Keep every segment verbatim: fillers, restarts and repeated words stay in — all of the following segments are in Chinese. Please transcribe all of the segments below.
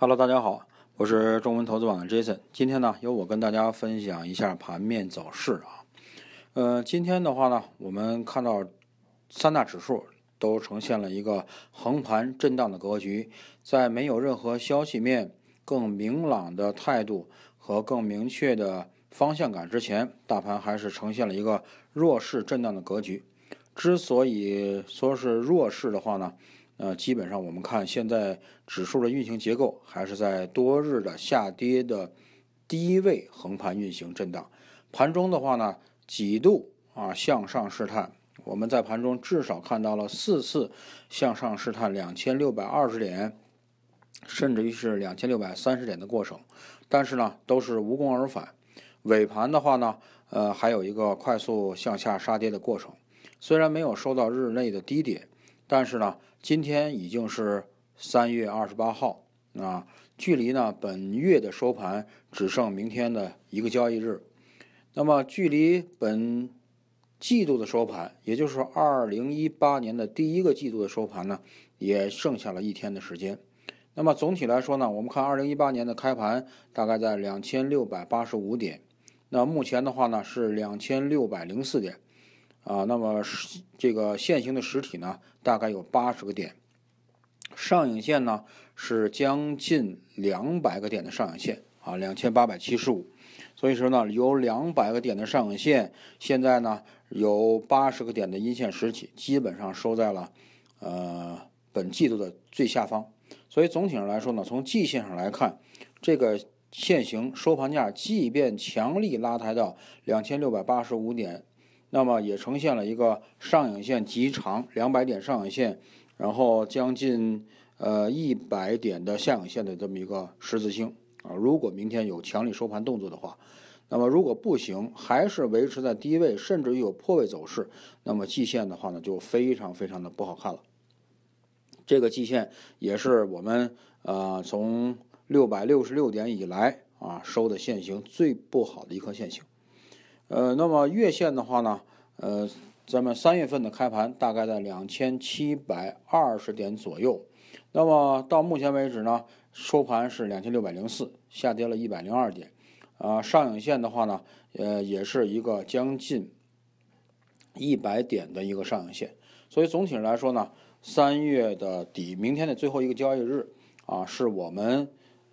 Hello， 大家好，我是中文投资网的 Jason。今天呢，由我跟大家分享一下盘面走势啊。呃，今天的话呢，我们看到三大指数都呈现了一个横盘震荡的格局，在没有任何消息面更明朗的态度和更明确的方向感之前，大盘还是呈现了一个弱势震荡的格局。之所以说是弱势的话呢，呃，基本上我们看现在指数的运行结构还是在多日的下跌的低位横盘运行震荡。盘中的话呢，几度啊向上试探，我们在盘中至少看到了四次向上试探两千六百二十点，甚至于是两千六百三十点的过程，但是呢都是无功而返。尾盘的话呢，呃，还有一个快速向下杀跌的过程，虽然没有收到日内的低点。但是呢，今天已经是三月二十八号啊，距离呢本月的收盘只剩明天的一个交易日。那么距离本季度的收盘，也就是二零一八年的第一个季度的收盘呢，也剩下了一天的时间。那么总体来说呢，我们看二零一八年的开盘大概在两千六百八十五点，那目前的话呢是两千六百零四点。啊，那么这个现行的实体呢，大概有八十个点，上影线呢是将近两百个点的上影线啊，两千八百七十五。所以说呢，有两百个点的上影线，现在呢有八十个点的阴线实体，基本上收在了呃本季度的最下方。所以总体上来说呢，从季线上来看，这个现行收盘价即便强力拉抬到两千六百八十五点。那么也呈现了一个上影线极长两百点上影线，然后将近呃一百点的下影线的这么一个十字星啊。如果明天有强力收盘动作的话，那么如果不行，还是维持在低位，甚至于有破位走势，那么季线的话呢就非常非常的不好看了。这个季线也是我们呃从六百六十六点以来啊收的线型最不好的一颗线型。呃，那么月线的话呢，呃，咱们三月份的开盘大概在两千七百二十点左右，那么到目前为止呢，收盘是两千六百零四，下跌了一百零二点，啊、呃，上影线的话呢，呃，也是一个将近一百点的一个上影线，所以总体来说呢，三月的底，明天的最后一个交易日啊，是我们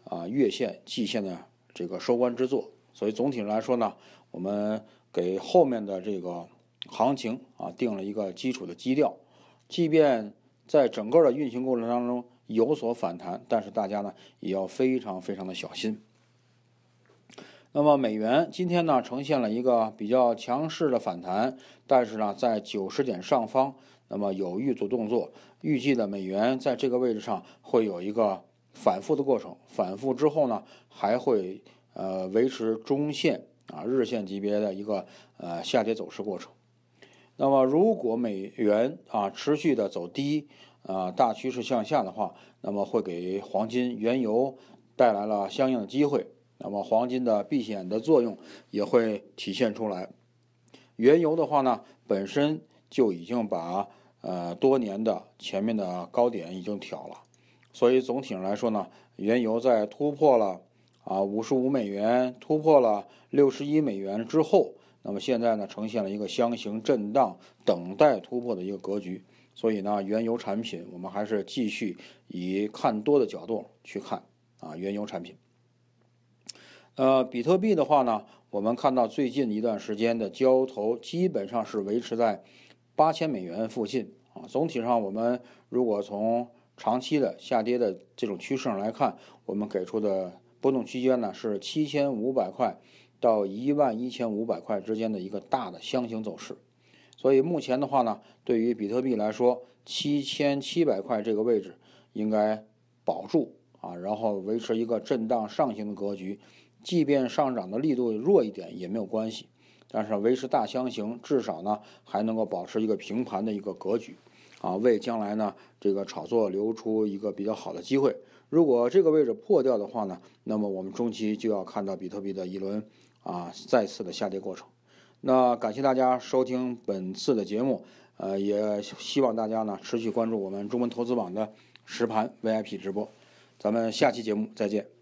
啊月线、季线的这个收官之作，所以总体来说呢。我们给后面的这个行情啊定了一个基础的基调，即便在整个的运行过程当中有所反弹，但是大家呢也要非常非常的小心。那么美元今天呢呈现了一个比较强势的反弹，但是呢在九十点上方，那么有遇阻动作，预计的美元在这个位置上会有一个反复的过程，反复之后呢还会呃维持中线啊，日线级别的一个呃下跌走势过程。那么如果美元啊持续的走低啊、呃、大趋势向下的话，那么会给黄金、原油带来了相应的机会，那么黄金的避险的作用也会体现出来。原油的话呢，本身就已经把呃多年的前面的高点已经挑了，所以总体上来说呢，原油在突破了啊，五十五美元突破了六十一美元之后，那么现在呢，呈现了一个箱型震荡、等待突破的一个格局。所以呢，原油产品我们还是继续以看多的角度去看啊，原油产品。呃，比特币的话呢，我们看到最近一段时间的交投基本上是维持在八千美元附近啊。总体上，我们如果从长期的下跌的这种趋势上来看，我们给出的。波动区间呢是七千五百块到一万一千五百块之间的一个大的箱型走势，所以目前的话呢，对于比特币来说，七千七百块这个位置应该保住啊，然后维持一个震荡上行的格局，即便上涨的力度弱一点也没有关系，但是维持大箱型，至少呢还能够保持一个平盘的一个格局啊，为将来呢这个炒作留出一个比较好的机会。如果这个位置破掉的话呢，那么我们中期就要看到比特币的一轮啊再次的下跌过程。那感谢大家收听本次的节目，呃，也希望大家呢持续关注我们中文投资网的实盘 V I P 直播。咱们下期节目再见。